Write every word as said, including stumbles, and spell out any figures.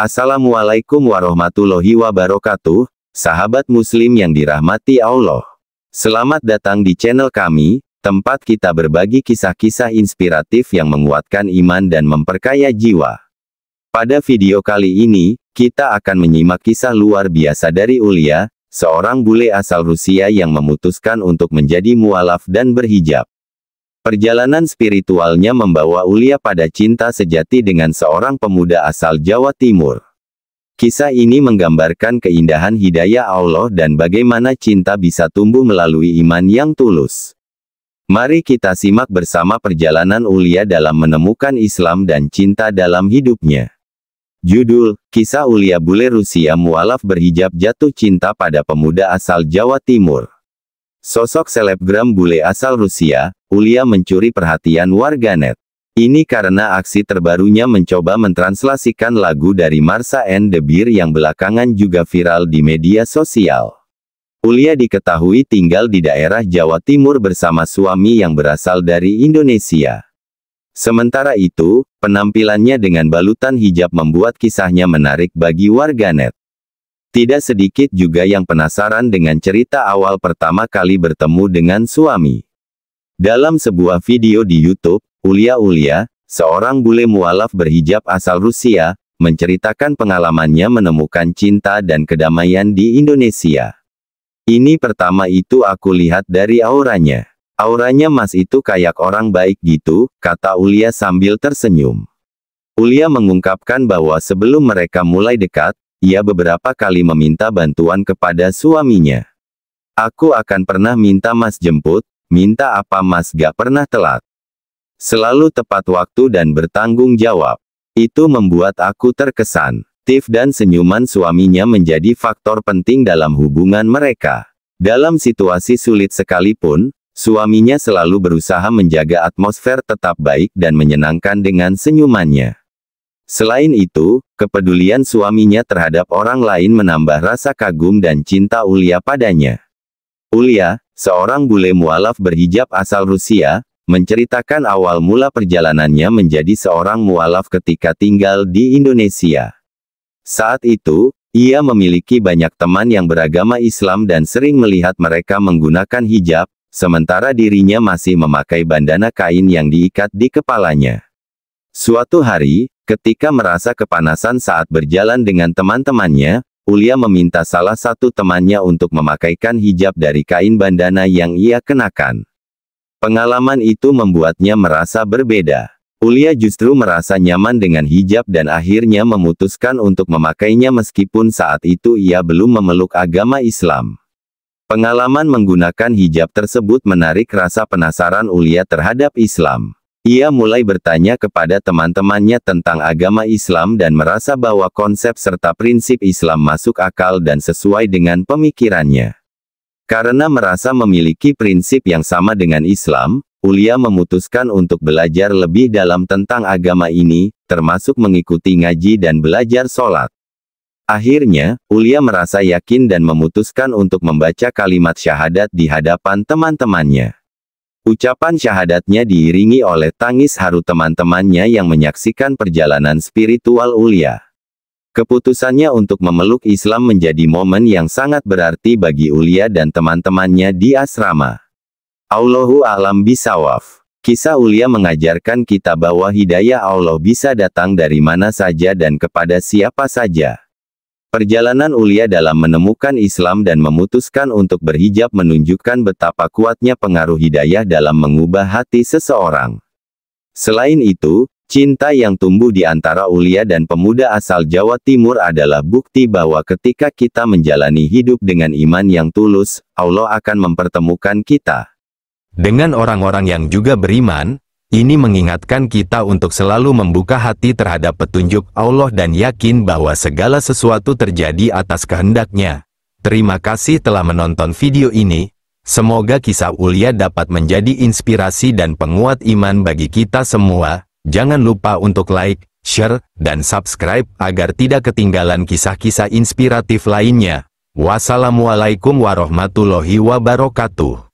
Assalamualaikum warahmatullahi wabarakatuh, sahabat muslim yang dirahmati Allah. Selamat datang di channel kami, tempat kita berbagi kisah-kisah inspiratif yang menguatkan iman dan memperkaya jiwa. Pada video kali ini, kita akan menyimak kisah luar biasa dari Ulya, seorang bule asal Rusia yang memutuskan untuk menjadi mualaf dan berhijab. Perjalanan spiritualnya membawa Ulya pada cinta sejati dengan seorang pemuda asal Jawa Timur. Kisah ini menggambarkan keindahan hidayah Allah dan bagaimana cinta bisa tumbuh melalui iman yang tulus. Mari kita simak bersama perjalanan Ulya dalam menemukan Islam dan cinta dalam hidupnya. Judul, Kisah Ulya Bule Rusia Mualaf Berhijab Jatuh Cinta Pada Pemuda Asal Jawa Timur. Sosok selebgram bule asal Rusia, Ulya mencuri perhatian warganet. Ini karena aksi terbarunya mencoba mentranslasikan lagu dari Marsha and the Bear yang belakangan juga viral di media sosial. Ulya diketahui tinggal di daerah Jawa Timur bersama suami yang berasal dari Indonesia. Sementara itu, penampilannya dengan balutan hijab membuat kisahnya menarik bagi warganet. Tidak sedikit juga yang penasaran dengan cerita awal pertama kali bertemu dengan suami. Dalam sebuah video di YouTube, Ulya Ulya, seorang bule mualaf berhijab asal Rusia, menceritakan pengalamannya menemukan cinta dan kedamaian di Indonesia. Ini pertama itu aku lihat dari auranya. Auranya mas itu kayak orang baik gitu, kata Ulya sambil tersenyum. Ulya mengungkapkan bahwa sebelum mereka mulai dekat, ia beberapa kali meminta bantuan kepada suaminya. Aku akan pernah minta mas jemput, minta apa mas gak pernah telat. Selalu tepat waktu dan bertanggung jawab. Itu membuat aku terkesan. Tif dan senyuman suaminya menjadi faktor penting dalam hubungan mereka. Dalam situasi sulit sekalipun, suaminya selalu berusaha menjaga atmosfer tetap baik dan menyenangkan dengan senyumannya. Selain itu, kepedulian suaminya terhadap orang lain menambah rasa kagum dan cinta Ulya padanya. Ulya, seorang bule mualaf berhijab asal Rusia, menceritakan awal mula perjalanannya menjadi seorang mualaf ketika tinggal di Indonesia. Saat itu, ia memiliki banyak teman yang beragama Islam dan sering melihat mereka menggunakan hijab, sementara dirinya masih memakai bandana kain yang diikat di kepalanya. Suatu hari, ketika merasa kepanasan saat berjalan dengan teman-temannya, Ulya meminta salah satu temannya untuk memakaikan hijab dari kain bandana yang ia kenakan. Pengalaman itu membuatnya merasa berbeda. Ulya justru merasa nyaman dengan hijab dan akhirnya memutuskan untuk memakainya meskipun saat itu ia belum memeluk agama Islam. Pengalaman menggunakan hijab tersebut menarik rasa penasaran Ulya terhadap Islam. Ia mulai bertanya kepada teman-temannya tentang agama Islam dan merasa bahwa konsep serta prinsip Islam masuk akal dan sesuai dengan pemikirannya. Karena merasa memiliki prinsip yang sama dengan Islam, Ulya memutuskan untuk belajar lebih dalam tentang agama ini, termasuk mengikuti ngaji dan belajar sholat. Akhirnya, Ulya merasa yakin dan memutuskan untuk membaca kalimat syahadat di hadapan teman-temannya. Ucapan syahadatnya diiringi oleh tangis haru teman-temannya yang menyaksikan perjalanan spiritual Ulya. Keputusannya untuk memeluk Islam menjadi momen yang sangat berarti bagi Ulya dan teman-temannya di asrama. Allahu a'lam bisawaf. Kisah Ulya mengajarkan kita bahwa hidayah Allah bisa datang dari mana saja dan kepada siapa saja. Perjalanan Ulya dalam menemukan Islam dan memutuskan untuk berhijab menunjukkan betapa kuatnya pengaruh hidayah dalam mengubah hati seseorang. Selain itu, cinta yang tumbuh di antara Ulya dan pemuda asal Jawa Timur adalah bukti bahwa ketika kita menjalani hidup dengan iman yang tulus, Allah akan mempertemukan kita dengan orang-orang yang juga beriman. Ini mengingatkan kita untuk selalu membuka hati terhadap petunjuk Allah dan yakin bahwa segala sesuatu terjadi atas kehendaknya. Terima kasih telah menonton video ini. Semoga kisah Ulya dapat menjadi inspirasi dan penguat iman bagi kita semua. Jangan lupa untuk like, share, dan subscribe agar tidak ketinggalan kisah-kisah inspiratif lainnya. Wassalamualaikum warahmatullahi wabarakatuh.